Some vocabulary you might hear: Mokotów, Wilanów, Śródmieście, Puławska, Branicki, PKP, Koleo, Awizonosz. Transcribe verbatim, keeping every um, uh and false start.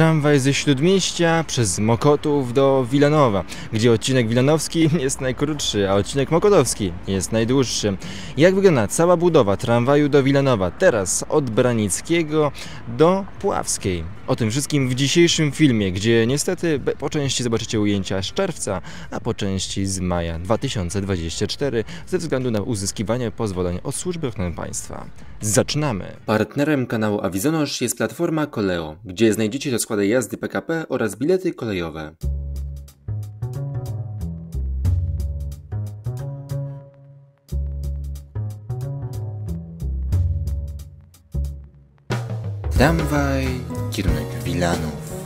tramwaj ze Śródmieścia przez Mokotów do Wilanowa, gdzie odcinek wilanowski jest najkrótszy, a odcinek mokotowski jest najdłuższy. Jak wygląda cała budowa tramwaju do Wilanowa, teraz od Branickiego do Puławskiej? O tym wszystkim w dzisiejszym filmie, gdzie niestety po części zobaczycie ujęcia z czerwca, a po części z maja dwa tysiące dwudziestego czwartego ze względu na uzyskiwanie pozwoleń od służb ochrony państwa. Zaczynamy! Partnerem kanału Awizonosz jest platforma Koleo, gdzie znajdziecie rozkłady jazdy P K P oraz bilety kolejowe. Tramwaj, kierunek Wilanów.